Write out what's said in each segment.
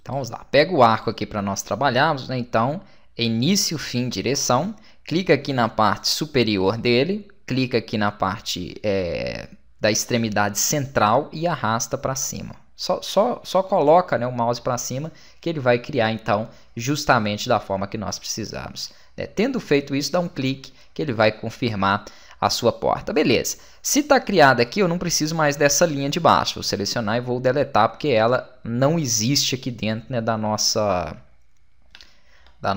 Então, vamos lá. Pega o arco aqui para nós trabalharmos, né? Então, início, fim, direção. Clica aqui na parte superior dele. Clica aqui na parte da extremidade central e arrasta para cima. Só coloca, né, o mouse para cima que ele vai criar, então, justamente da forma que nós precisamos. Tendo feito isso, dá um clique que ele vai confirmar a sua porta. Beleza. Se está criada aqui, eu não preciso mais dessa linha de baixo. Vou selecionar e vou deletar, porque ela não existe aqui dentro, né, do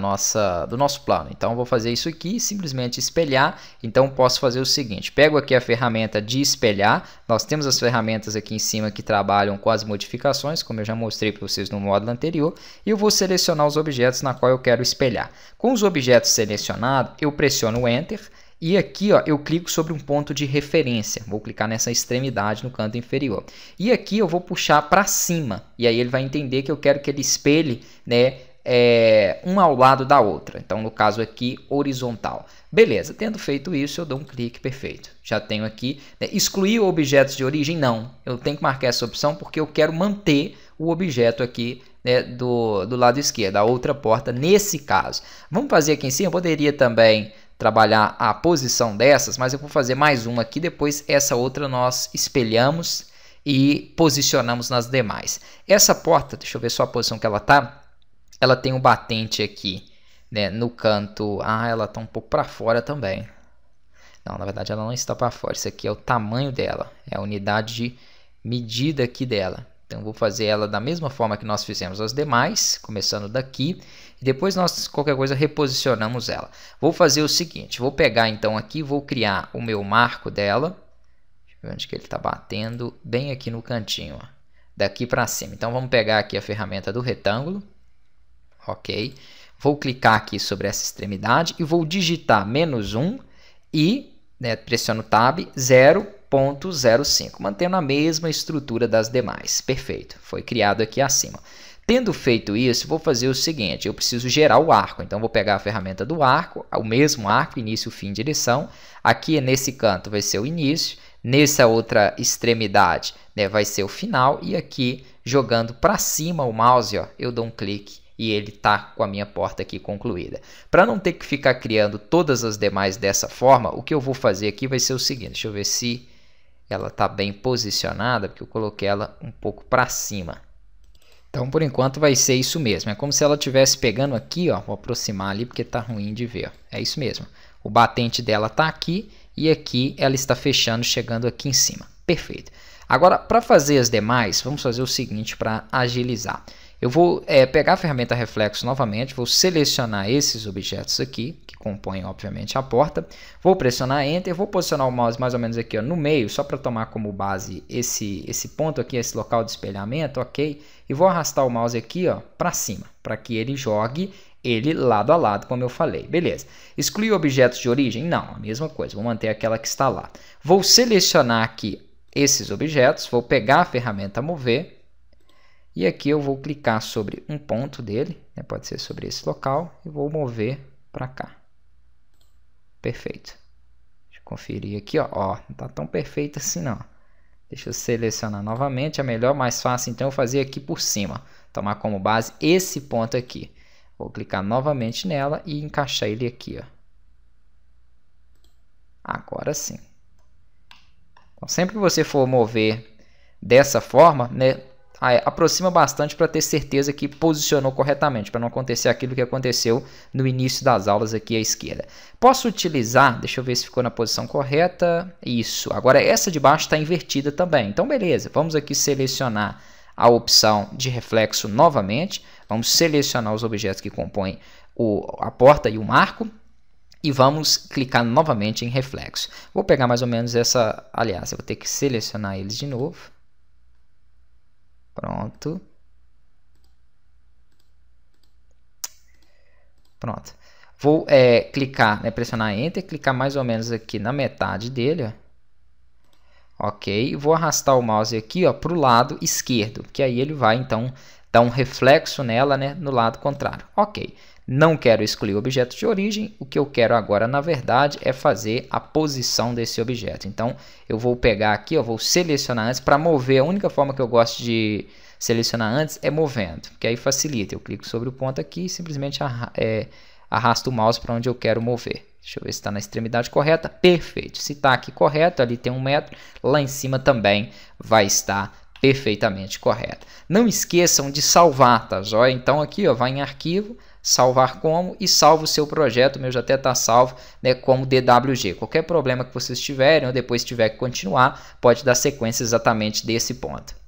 nosso plano. Então, vou fazer isso aqui, simplesmente espelhar. Então, posso fazer o seguinte. Pego aqui a ferramenta de espelhar. Nós temos as ferramentas aqui em cima que trabalham com as modificações, como eu já mostrei para vocês no módulo anterior. E eu vou selecionar os objetos na qual eu quero espelhar. Com os objetos selecionados, eu pressiono o Enter. E aqui, ó, eu clico sobre um ponto de referência. Vou clicar nessa extremidade no canto inferior. E aqui eu vou puxar para cima. E aí ele vai entender que eu quero que ele espelhe, né, uma ao lado da outra. Então, no caso aqui, horizontal. Beleza, tendo feito isso, eu dou um clique, perfeito. Já tenho aqui, né, excluir objetos de origem, não. Eu tenho que marcar essa opção porque eu quero manter o objeto aqui, né, do lado esquerdo, a outra porta, nesse caso. Vamos fazer aqui em cima, eu poderia também trabalhar a posição dessas, mas eu vou fazer mais uma aqui, depois essa outra nós espelhamos e posicionamos nas demais. Essa porta, deixa eu ver só a posição que ela está. Ela tem um batente aqui, né, no canto. Ah, ela está um pouco para fora também. Não, na verdade ela não está para fora. Isso aqui é o tamanho dela. É a unidade de medida aqui dela. Então, vou fazer ela da mesma forma que nós fizemos as demais. Começando daqui. E depois nós, qualquer coisa, reposicionamos ela. Vou fazer o seguinte. Vou pegar, então, aqui. Vou criar o meu marco dela. Deixa eu ver onde que ele está batendo. Bem aqui no cantinho. Ó. Daqui para cima. Então, vamos pegar aqui a ferramenta do retângulo. Ok, vou clicar aqui sobre essa extremidade e vou digitar -1 e, né, pressiono Tab, 0.05, mantendo a mesma estrutura das demais. Perfeito, foi criado aqui acima. Tendo feito isso, vou fazer o seguinte, eu preciso gerar o arco. Então, vou pegar a ferramenta do arco, o mesmo arco, início, fim, direção. Aqui, nesse canto, vai ser o início. Nessa outra extremidade, né, vai ser o final. E aqui, jogando para cima o mouse, ó, eu dou um clique. E ele está com a minha porta aqui concluída. Para não ter que ficar criando todas as demais dessa forma, o que eu vou fazer aqui vai ser o seguinte. Deixa eu ver se ela está bem posicionada, porque eu coloquei ela um pouco para cima. Então, por enquanto, vai ser isso mesmo. É como se ela estivesse pegando aqui, ó. Vou aproximar ali porque está ruim de ver. É isso mesmo. O batente dela está aqui e aqui ela está fechando, chegando aqui em cima. Perfeito. Agora, para fazer as demais, vamos fazer o seguinte para agilizar. Eu vou pegar a ferramenta reflexo novamente, vou selecionar esses objetos aqui, que compõem, obviamente, a porta. Vou pressionar Enter, vou posicionar o mouse mais ou menos aqui, ó, no meio, só para tomar como base esse ponto aqui, esse local de espelhamento, ok? E vou arrastar o mouse aqui para cima, para que ele jogue ele lado a lado, como eu falei. Beleza. Excluir objetos de origem? Não, a mesma coisa, vou manter aquela que está lá. Vou selecionar aqui esses objetos, vou pegar a ferramenta Mover. E aqui eu vou clicar sobre um ponto dele, né? Pode ser sobre esse local, e vou mover para cá. Perfeito. Deixa eu conferir aqui, ó. Ó, não está tão perfeito assim não. Deixa eu selecionar novamente, é melhor, mais fácil então eu fazer aqui por cima. Tomar como base esse ponto aqui. Vou clicar novamente nela e encaixar ele aqui, ó. Agora sim. Então, sempre que você for mover dessa forma, né, aproxima bastante para ter certeza que posicionou corretamente, para não acontecer aquilo que aconteceu no início das aulas aqui à esquerda. Posso utilizar, deixa eu ver se ficou na posição correta, isso. Agora essa de baixo está invertida também, então beleza. Vamos aqui selecionar a opção de reflexo novamente, vamos selecionar os objetos que compõem a porta e o marco. E vamos clicar novamente em reflexo. Vou pegar mais ou menos essa, aliás, eu vou ter que selecionar eles de novo. Pronto. Pronto. Vou clicar, né, pressionar Enter, clicar mais ou menos aqui na metade dele, ó. Ok, vou arrastar o mouse aqui para o lado esquerdo, que aí ele vai então dar um reflexo nela, né, no lado contrário. Ok. Não quero excluir o objeto de origem. O que eu quero agora, na verdade, é fazer a posição desse objeto. Então, eu vou pegar aqui, eu vou selecionar antes. Para mover, a única forma que eu gosto de selecionar antes é movendo, porque aí facilita. Eu clico sobre o ponto aqui e simplesmente arrasto o mouse para onde eu quero mover. Deixa eu ver se está na extremidade correta. Perfeito. Se está aqui correto, ali tem 1 metro, lá em cima também vai estar perfeitamente correto. Não esqueçam de salvar, tá joia? Então aqui ó, vai em arquivo, salvar como, e salva o seu projeto. O meu já até está salvo, né, como DWG. Qualquer problema que vocês tiverem ou depois tiver que continuar, pode dar sequência exatamente desse ponto.